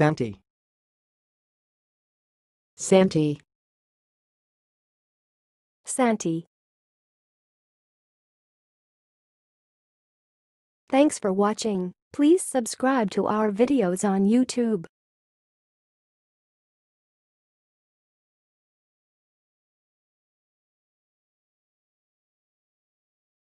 Santy. Santy. Santy. Thanks for watching. Please subscribe to our videos on YouTube.